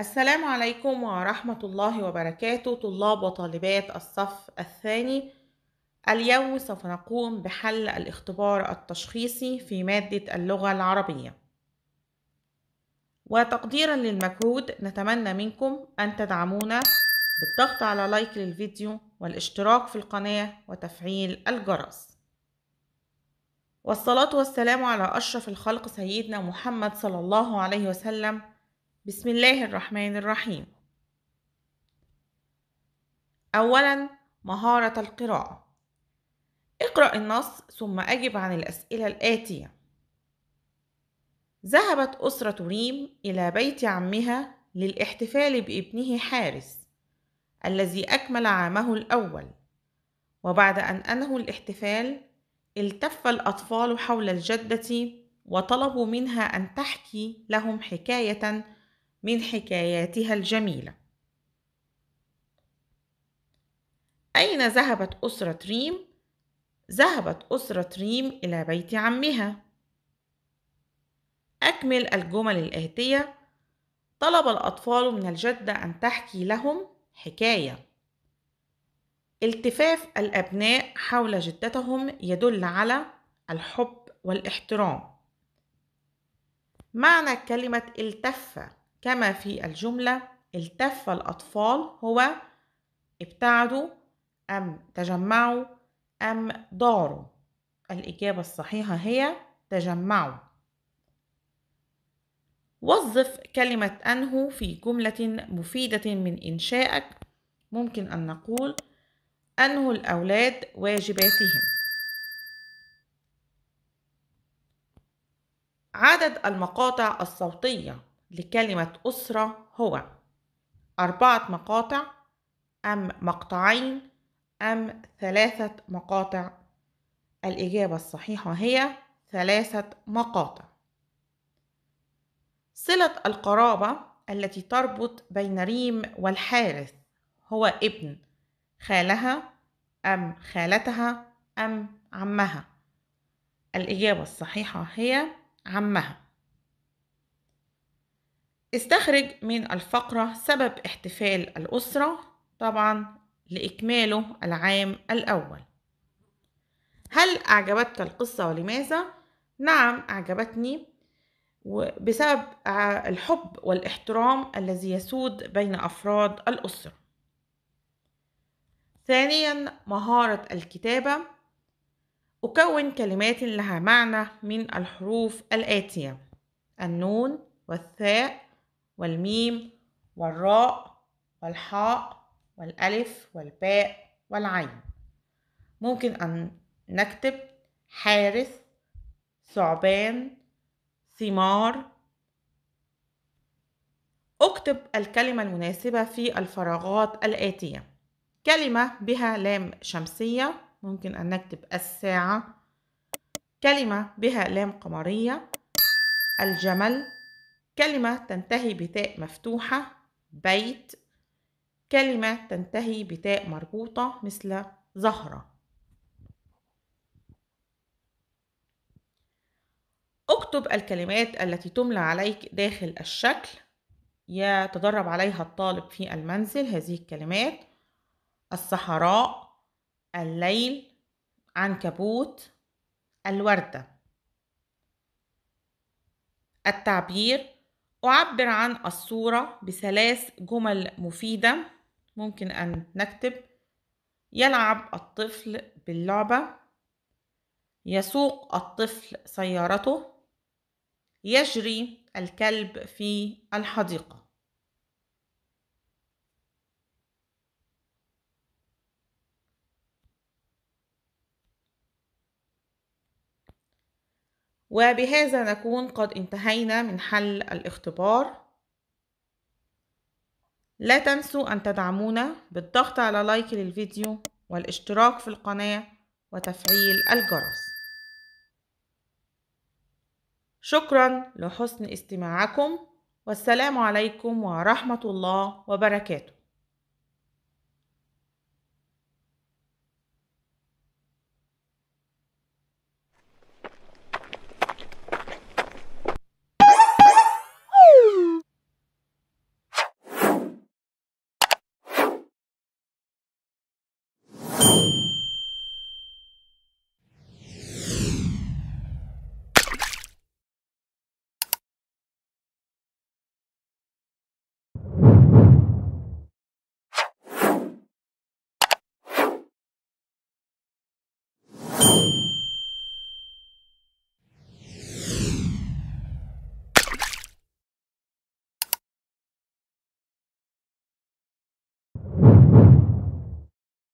السلام عليكم ورحمة الله وبركاته. طلاب وطالبات الصف الثاني، اليوم سوف نقوم بحل الاختبار التشخيصي في مادة اللغة العربية. وتقديرا للمجهود نتمنى منكم أن تدعمونا بالضغط على لايك للفيديو والاشتراك في القناة وتفعيل الجرس. والصلاة والسلام على أشرف الخلق سيدنا محمد صلى الله عليه وسلم. بسم الله الرحمن الرحيم. أولاً، مهارة القراءة. اقرأ النص ثم أجب عن الأسئلة الآتية. ذهبت أسرة ريم إلى بيت عمها للاحتفال بابنه حارس الذي أكمل عامه الأول، وبعد أن أنهوا الاحتفال التف الأطفال حول الجدة وطلبوا منها أن تحكي لهم حكاية من حكاياتها الجميلة. أين ذهبت أسرة ريم؟ ذهبت أسرة ريم إلى بيت عمها. أكمل الجمل الآتية. طلب الأطفال من الجدة أن تحكي لهم حكاية. التفاف الأبناء حول جدتهم يدل على الحب والاحترام. معنى كلمة التف كما في الجملة التف الأطفال هو ابتعدوا أم تجمعوا أم داروا. الإجابة الصحيحة هي تجمعوا. وظف كلمة أنه في جملة مفيدة من إنشائك. ممكن أن نقول أنه الأولاد واجباتهم. عدد المقاطع الصوتية لكلمة أسرة هو 4 مقاطع أم مقطعين أم 3 مقاطع. الإجابة الصحيحة هي 3 مقاطع. صلة القرابة التي تربط بين ريم والحارث هو ابن خالها أم خالتها أم عمها. الإجابة الصحيحة هي عمها. استخرج من الفقرة سبب احتفال الأسرة طبعا لإكماله العام الأول. هل أعجبتك القصة ولماذا؟ نعم أعجبتني، بسبب الحب والاحترام الذي يسود بين أفراد الأسرة. ثانيا، مهارة الكتابة. أكون كلمات لها معنى من الحروف الآتية: النون والثاء والميم والراء والحاء والألف والباء والعين. ممكن أن نكتب حارس، ثعبان، ثمار. اكتب الكلمة المناسبة في الفراغات الآتية. كلمة بها لام شمسية ممكن أن نكتب الساعة. كلمة بها لام قمرية، الجمل. كلمة تنتهي بتاء مفتوحة، بيت. كلمة تنتهي بتاء مربوطة مثل زهرة. اكتب الكلمات التي تملى عليك داخل الشكل يتدرب عليها الطالب في المنزل. هذه الكلمات: الصحراء، الليل، عنكبوت، الوردة. التعبير: أعبر عن الصورة ب3 جمل مفيدة. ممكن أن نكتب: يلعب الطفل باللعبة، يسوق الطفل سيارته، يجري الكلب في الحديقة. وبهذا نكون قد انتهينا من حل الاختبار. لا تنسوا أن تدعمونا بالضغط على لايك للفيديو والاشتراك في القناة وتفعيل الجرس. شكرا لحسن استماعكم، والسلام عليكم ورحمة الله وبركاته.